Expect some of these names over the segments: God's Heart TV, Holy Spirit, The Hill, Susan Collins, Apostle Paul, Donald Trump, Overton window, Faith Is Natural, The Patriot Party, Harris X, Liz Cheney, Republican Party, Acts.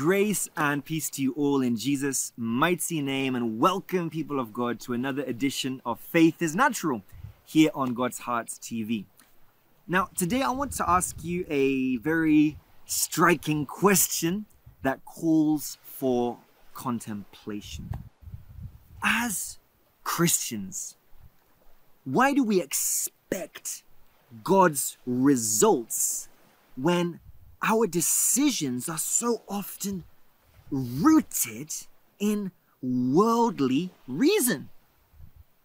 Grace and peace to you all in Jesus' mighty name, and welcome, people of God, to another edition of Faith Is Natural here on God's Heart TV. Now, today I want to ask you a very striking question that calls for contemplation. As Christians, why do we expect God's results when our decisions are so often rooted in worldly reason?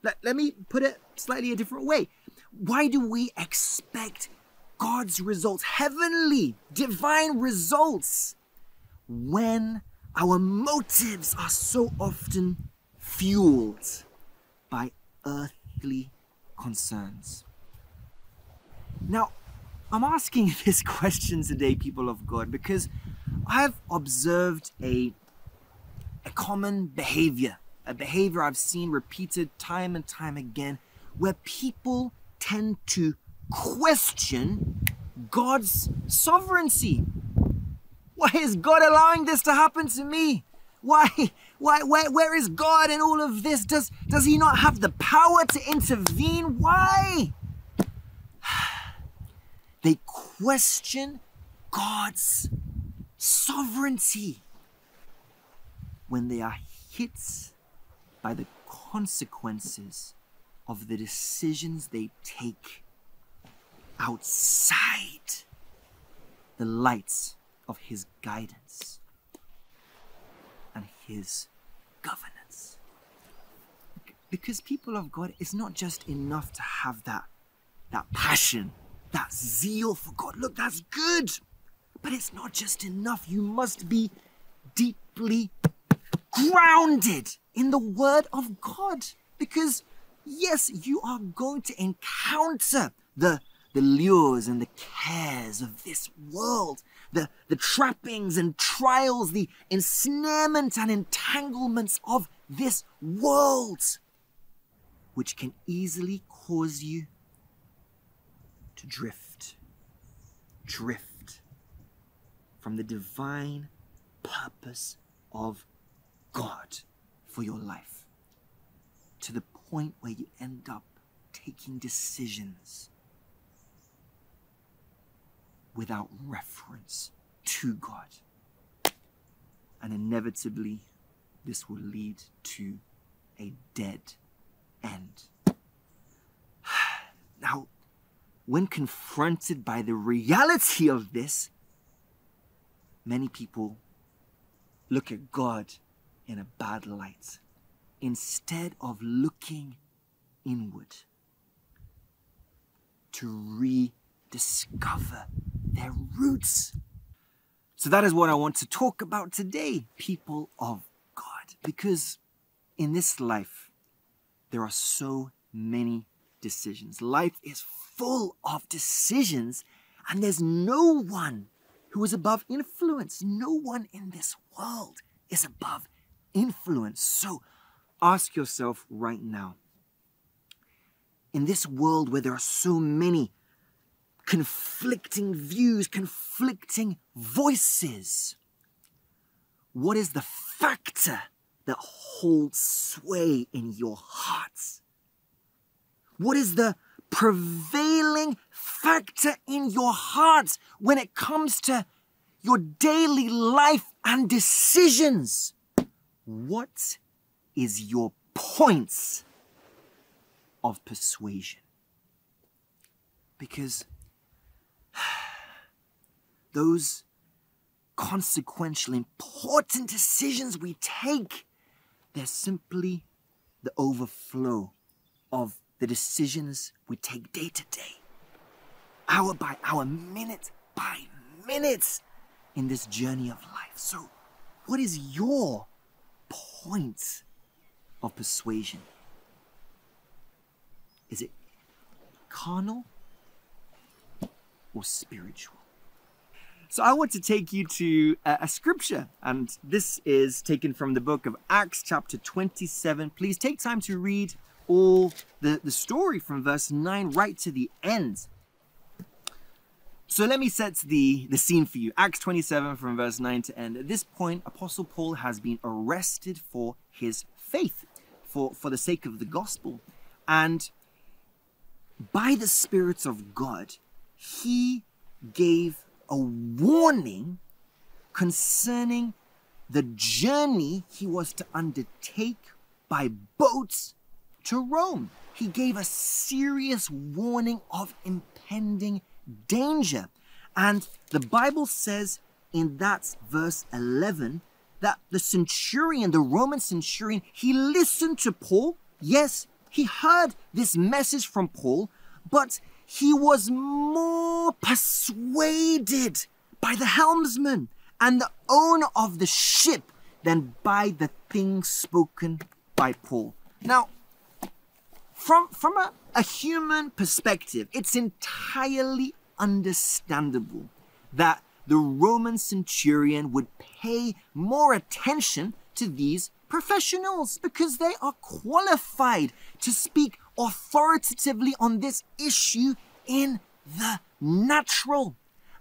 Let me put it slightly a different way. Why do we expect God's results, heavenly, divine results, when our motives are so often fueled by earthly concerns? Now, I'm asking this question today, people of God, because I've observed a common behavior, a behavior I've seen repeated time and time again, where people tend to question God's sovereignty. Why is God allowing this to happen to me? Where is God in all of this? Does he not have the power to intervene? Why? They question God's sovereignty when they are hit by the consequences of the decisions they take outside the light of His guidance and His governance. Because, people of God, it's not just enough to have that passion, that zeal for God. Look, that's good, but it's not just enough. You must be deeply grounded in the Word of God, because yes, you are going to encounter the lures and the cares of this world, the trappings and trials, the ensnarements and entanglements of this world, which can easily cause you to drift from the divine purpose of God for your life, to the point where you end up taking decisions without reference to God. And inevitably, this will lead to a dead end. Now, when confronted by the reality of this, many people look at God in a bad light instead of looking inward to rediscover their roots. So that is what I want to talk about today, people of God, because in this life, there are so many decisions. Life is full of decisions, and there's no one who is above influence. No one in this world is above influence. So ask yourself right now, in this world where there are so many conflicting views, conflicting voices, what is the factor that holds sway in your hearts? What is the prevailing factor in your hearts when it comes to your daily life and decisions? What is your point of persuasion? Because those consequential, important decisions we take, they're simply the overflow of the decisions we take day to day, hour by hour, minute by minute in this journey of life. So what is your point of persuasion? Is it carnal or spiritual? So I want to take you to a scripture, and this is taken from the book of Acts chapter 27. Please take time to read all the story from verse 9 right to the end. So let me set the scene for you. Acts 27 from verse 9 to end. At this point, Apostle Paul has been arrested for his faith, for the sake of the gospel. And by the Spirit of God, he gave a warning concerning the journey he was to undertake by boats to Rome. He gave a serious warning of impending danger. And the Bible says in that verse 11 that the centurion, the Roman centurion, he listened to Paul. Yes, he heard this message from Paul, but he was more persuaded by the helmsman and the owner of the ship than by the things spoken by Paul. Now, from a human perspective, it's entirely understandable that the Roman centurion would pay more attention to these professionals because they are qualified to speak authoritatively on this issue in the natural.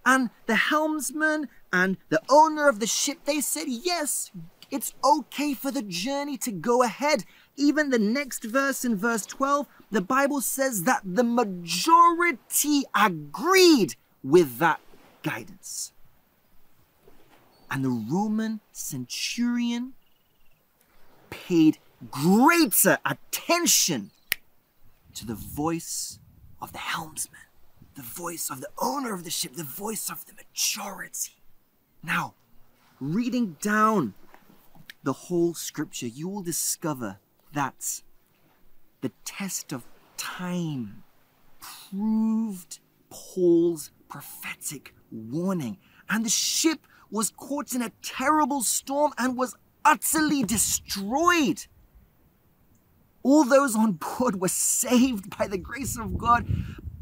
And the helmsman and the owner of the ship, they said, yes, it's okay for the journey to go ahead. Even the next verse, in verse 12, the Bible says that the majority agreed with that guidance. And the Roman centurion paid greater attention to the voice of the helmsman, the voice of the owner of the ship, the voice of the majority. Now, reading down the whole scripture, you will discover that the test of time proved Paul's prophetic warning. And the ship was caught in a terrible storm and was utterly destroyed. All those on board were saved by the grace of God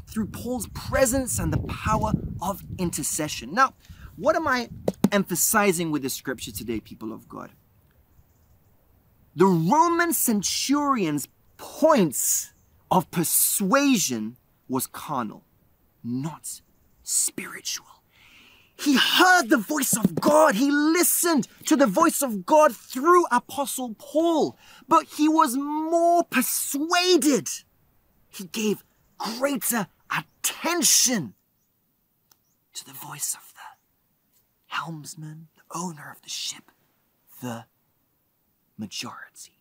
through Paul's presence and the power of intercession. Now, what am I emphasizing with the scripture today, people of God? The Roman centurion's points of persuasion was carnal, not spiritual. He heard the voice of God. He listened to the voice of God through Apostle Paul, but he was more persuaded. He gave greater attention to the voice of the helmsman, the owner of the ship, the majority.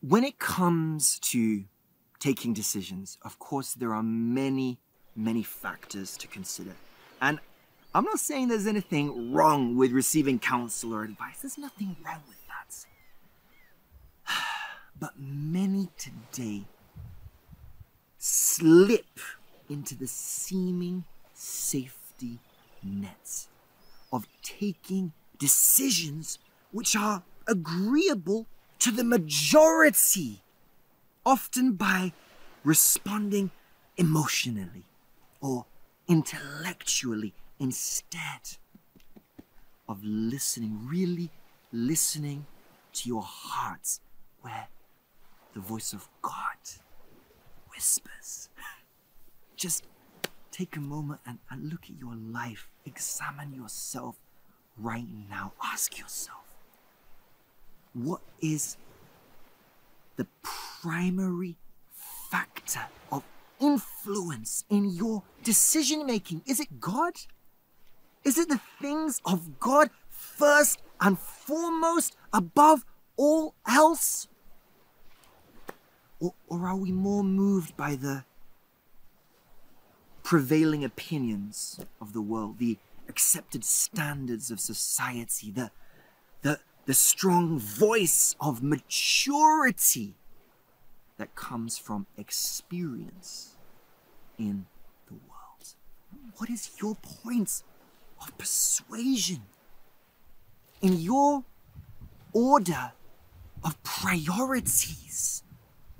When it comes to taking decisions, of course, there are many factors to consider. And I'm not saying there's anything wrong with receiving counsel or advice. There's nothing wrong with that. But many today slip into the seeming safety net of taking decisions which are agreeable to the majority, often by responding emotionally or intellectually instead of listening, really listening to your hearts where the voice of God whispers. Just take a moment and look at your life. Examine yourself right now. Ask yourself, what is the primary factor of influence in your decision-making? Is it God? Is it the things of God first and foremost, above all else? Or are we more moved by the prevailing opinions of the world, the accepted standards of society, the strong voice of maturity that comes from experience in the world? What is your point of persuasion in your order of priorities?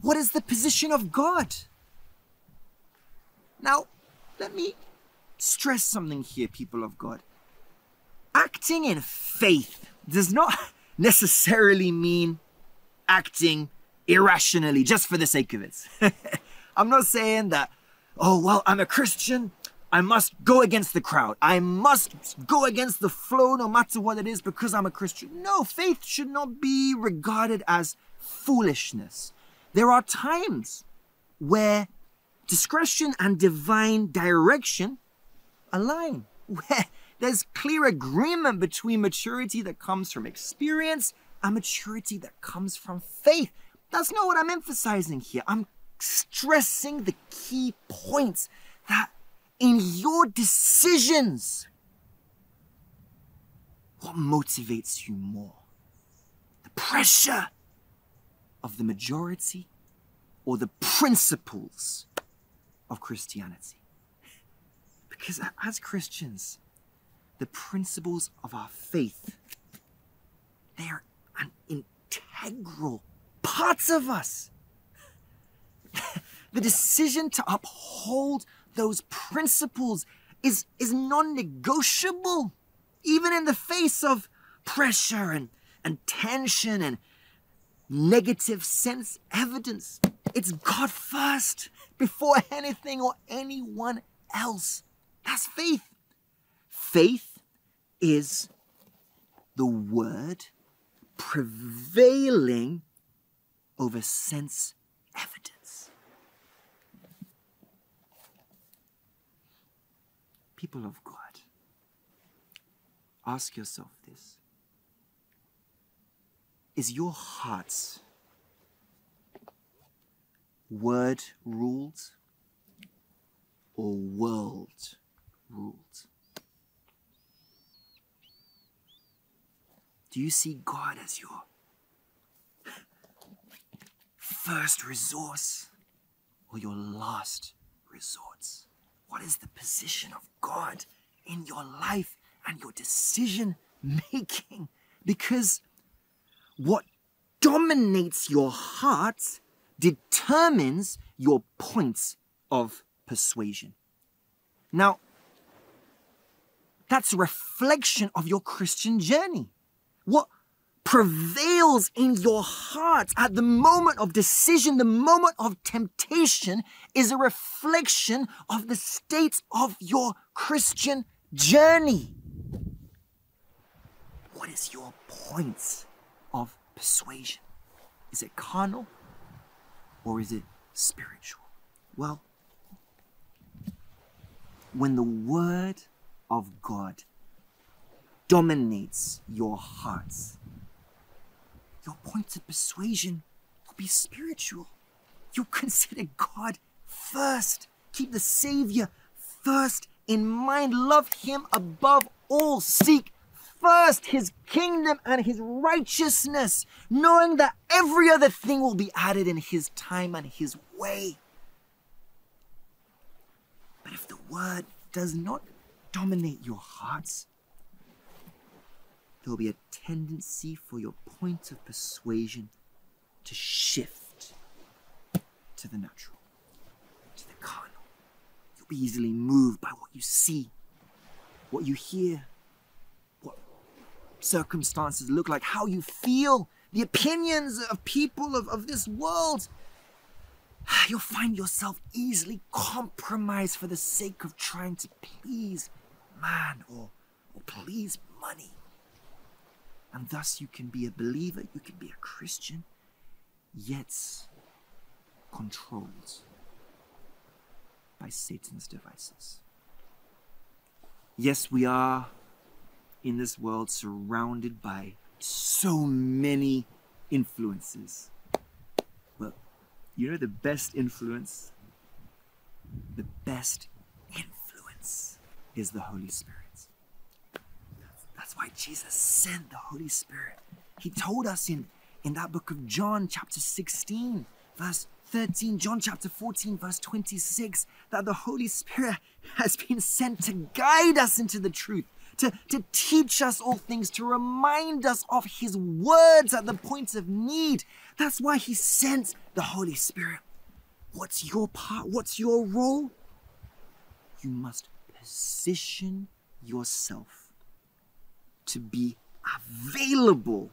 What is the position of God? Now, let me stress something here, people of God. Acting in faith does not necessarily mean acting irrationally just for the sake of it. I'm not saying that oh, well, I'm a Christian. I must go against the crowd. I must go against the flow no matter what it is because I'm a Christian. No, faith should not be regarded as foolishness. There are times where discretion and divine direction align, where there's clear agreement between maturity that comes from experience and maturity that comes from faith. That's not what I'm emphasizing here. I'm stressing the key points that in your decisions, what motivates you more? The pressure of the majority or the principles of Christianity? Because as Christians, the principles of our faith, they are an integral part of us. The decision to uphold those principles is non-negotiable, even in the face of pressure and tension and negative sense evidence. It's God first, before anything or anyone else. That's faith. Faith is the word prevailing over sense evidence. People of God, ask yourself this. Is your heart word ruled or world ruled? Do you see God as your first resource or your last resort? What is the position of God in your life and your decision making? Because what dominates your heart determines your points of persuasion. Now, that's a reflection of your Christian journey. What prevails in your heart at the moment of decision, the moment of temptation, is a reflection of the state of your Christian journey. What is your point of persuasion? Is it carnal or is it spiritual? Well, when the word of God dominates your hearts, your point of persuasion will be spiritual. You'll consider God first. Keep the Savior first in mind. Love Him above all. Seek first His kingdom and His righteousness, knowing that every other thing will be added in His time and His way. But if the word does not dominate your hearts, there will be a tendency for your point of persuasion to shift to the natural, to the carnal. You'll be easily moved by what you see, what you hear, what circumstances look like, how you feel, the opinions of people of this world. You'll find yourself easily compromised for the sake of trying to please man or please money. And thus you can be a believer, you can be a Christian, yet controlled by Satan's devices. Yes, we are in this world surrounded by so many influences. Well, you know the best influence? The best influence is the Holy Spirit. That's why Jesus sent the Holy Spirit. He told us in that book of John, chapter 16, verse 13, John chapter 14, verse 26, that the Holy Spirit has been sent to guide us into the truth, to teach us all things, to remind us of His words at the point of need. That's why He sent the Holy Spirit. What's your part? What's your role? You must position yourself to be available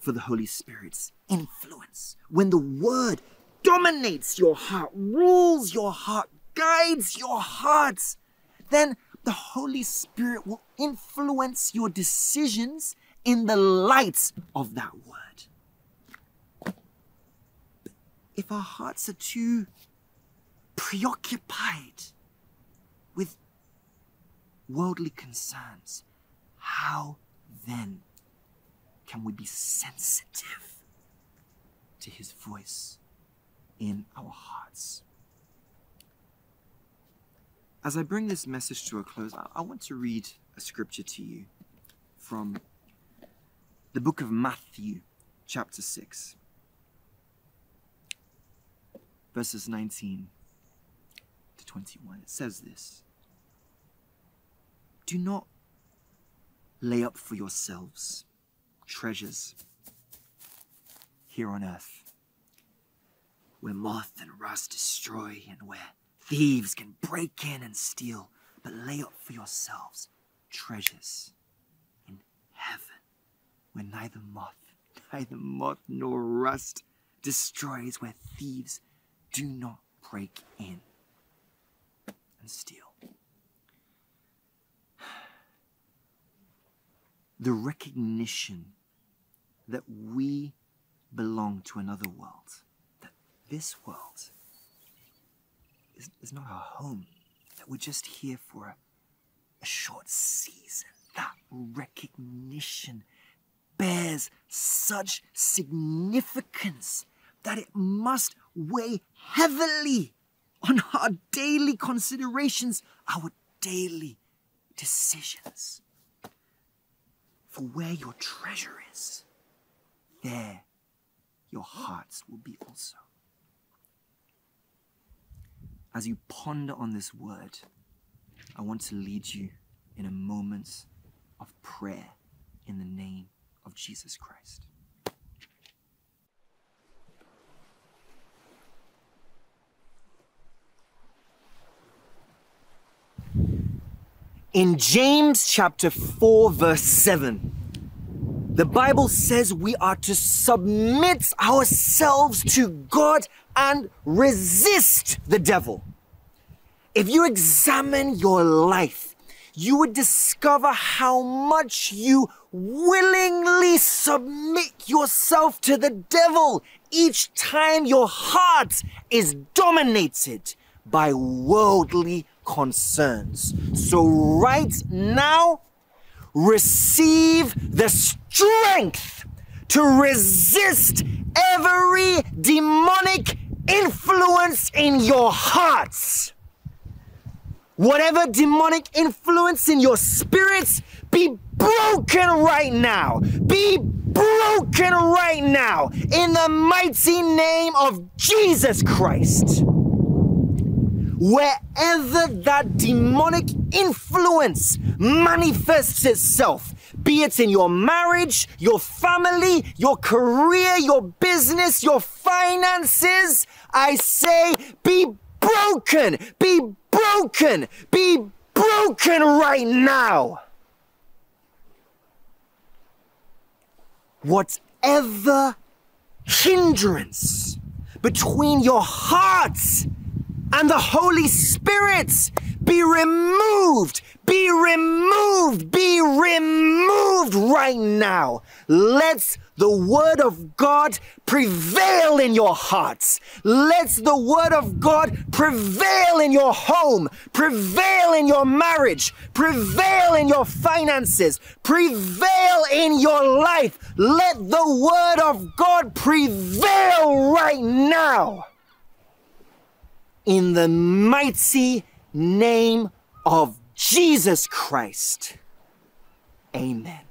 for the Holy Spirit's influence. When the word dominates your heart, rules your heart, guides your hearts, then the Holy Spirit will influence your decisions in the light of that word. But if our hearts are too preoccupied with worldly concerns, how then can we be sensitive to His voice in our hearts? As I bring this message to a close, I want to read a scripture to you from the book of Matthew, chapter 6, verses 19 to 21. It says this: "Do not lay up for yourselves treasures here on earth, where moth and rust destroy and where thieves can break in and steal, but lay up for yourselves treasures in heaven, where neither moth nor rust destroys, where thieves do not break in and steal." The recognition that we belong to another world, that this world is not our home, that we're just here for a short season. That recognition bears such significance that it must weigh heavily on our daily considerations, our daily decisions. For where your treasure is, there your hearts will be also. As you ponder on this word, I want to lead you in a moment of prayer in the name of Jesus Christ. In James chapter 4, verse 7, the Bible says we are to submit ourselves to God and resist the devil. If you examine your life, you would discover how much you willingly submit yourself to the devil each time your heart is dominated by worldly concerns. So right now, receive the strength to resist every demonic influence in your hearts. Whatever demonic influence in your spirits, be broken right now. Be broken right now in the mighty name of Jesus Christ. Wherever that demonic influence manifests itself, be it in your marriage, your family, your career, your business, your finances, I say be broken, be broken. Broken, be broken right now. Whatever hindrance between your hearts and the Holy Spirit, be removed, be removed, be removed right now. Let the word of God prevail in your hearts. Let the word of God prevail in your home, prevail in your marriage, prevail in your finances, prevail in your life. Let the word of God prevail right now. In the mighty name of Jesus Christ, amen.